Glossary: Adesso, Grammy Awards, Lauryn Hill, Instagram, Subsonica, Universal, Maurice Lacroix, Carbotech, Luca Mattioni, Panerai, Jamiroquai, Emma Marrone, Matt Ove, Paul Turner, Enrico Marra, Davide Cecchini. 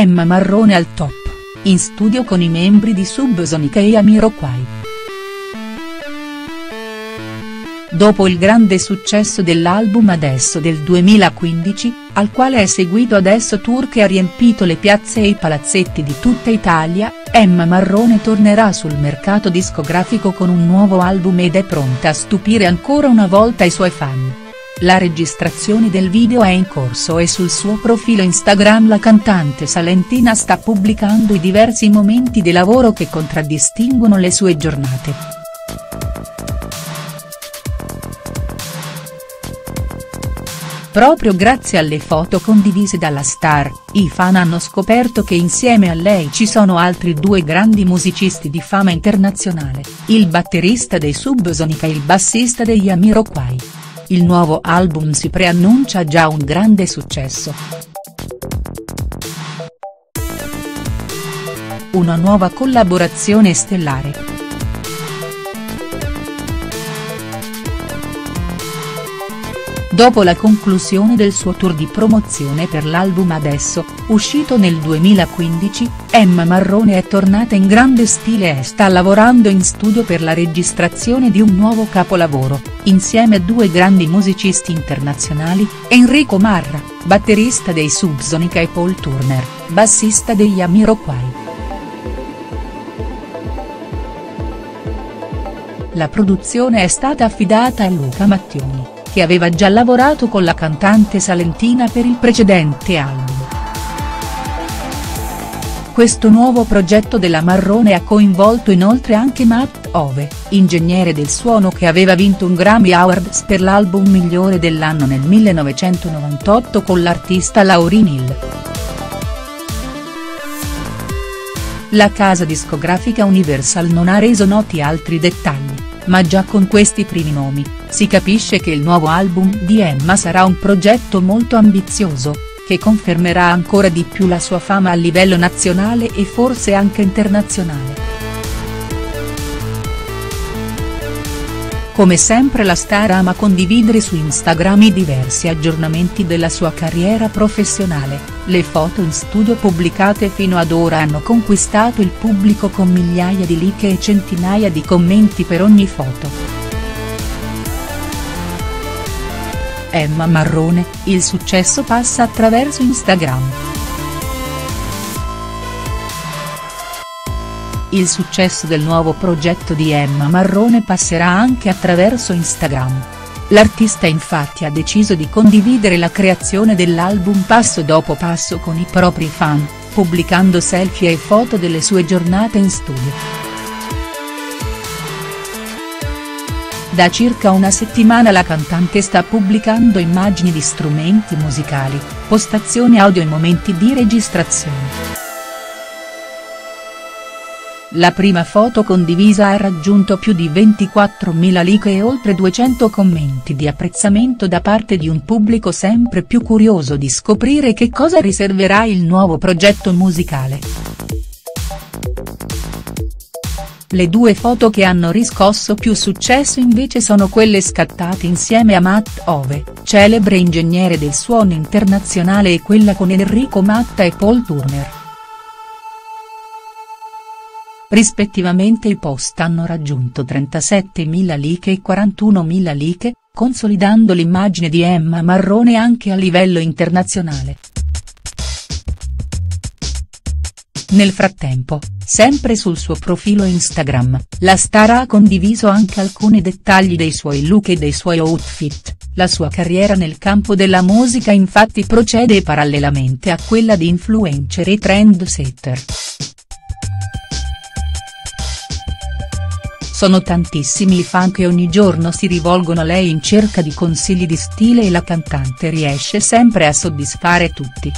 Emma Marrone al top, in studio con i membri di Subsonica e Jamiroquai. Dopo il grande successo dell'album Adesso del 2015, al quale è seguito Adesso Tour che ha riempito le piazze e i palazzetti di tutta Italia, Emma Marrone tornerà sul mercato discografico con un nuovo album ed è pronta a stupire ancora una volta i suoi fan. La registrazione del video è in corso e sul suo profilo Instagram la cantante salentina sta pubblicando i diversi momenti di lavoro che contraddistinguono le sue giornate. Proprio grazie alle foto condivise dalla star, i fan hanno scoperto che insieme a lei ci sono altri due grandi musicisti di fama internazionale, il batterista dei Subsonica e il bassista degli Jamiroquai. Il nuovo album si preannuncia già un grande successo. Una nuova collaborazione stellare. Dopo la conclusione del suo tour di promozione per l'album Adesso, uscito nel 2015, Emma Marrone è tornata in grande stile e sta lavorando in studio per la registrazione di un nuovo capolavoro, insieme a due grandi musicisti internazionali, Enrico Marra, batterista dei Subsonica e Paul Turner, bassista degli Jamiroquai. La produzione è stata affidata a Luca Mattioni, che aveva già lavorato con la cantante salentina per il precedente album. Questo nuovo progetto della Marrone ha coinvolto inoltre anche Matt Ove, ingegnere del suono che aveva vinto un Grammy Awards per l'album migliore dell'anno nel 1998 con l'artista Lauryn Hill. La casa discografica Universal non ha reso noti altri dettagli, ma già con questi primi nomi si capisce che il nuovo album di Emma sarà un progetto molto ambizioso, che confermerà ancora di più la sua fama a livello nazionale e forse anche internazionale. Come sempre la star ama condividere su Instagram i diversi aggiornamenti della sua carriera professionale, le foto in studio pubblicate fino ad ora hanno conquistato il pubblico con migliaia di like e centinaia di commenti per ogni foto. Emma Marrone, il successo passa attraverso Instagram. Il successo del nuovo progetto di Emma Marrone passerà anche attraverso Instagram. L'artista infatti ha deciso di condividere la creazione dell'album passo dopo passo con i propri fan, pubblicando selfie e foto delle sue giornate in studio. Da circa una settimana la cantante sta pubblicando immagini di strumenti musicali, postazioni audio e momenti di registrazione. La prima foto condivisa ha raggiunto più di 24.000 like e oltre 200 commenti di apprezzamento da parte di un pubblico sempre più curioso di scoprire che cosa riserverà il nuovo progetto musicale. Le due foto che hanno riscosso più successo invece sono quelle scattate insieme a Matt Ove, celebre ingegnere del suono internazionale, e quella con Enrico Marra e Paul Turner. Rispettivamente i post hanno raggiunto 37.000 like e 41.000 like, consolidando l'immagine di Emma Marrone anche a livello internazionale. Nel frattempo, sempre sul suo profilo Instagram, la star ha condiviso anche alcuni dettagli dei suoi look e dei suoi outfit. La sua carriera nel campo della musica infatti procede parallelamente a quella di influencer e trendsetter. Sono tantissimi i fan che ogni giorno si rivolgono a lei in cerca di consigli di stile e la cantante riesce sempre a soddisfare tutti.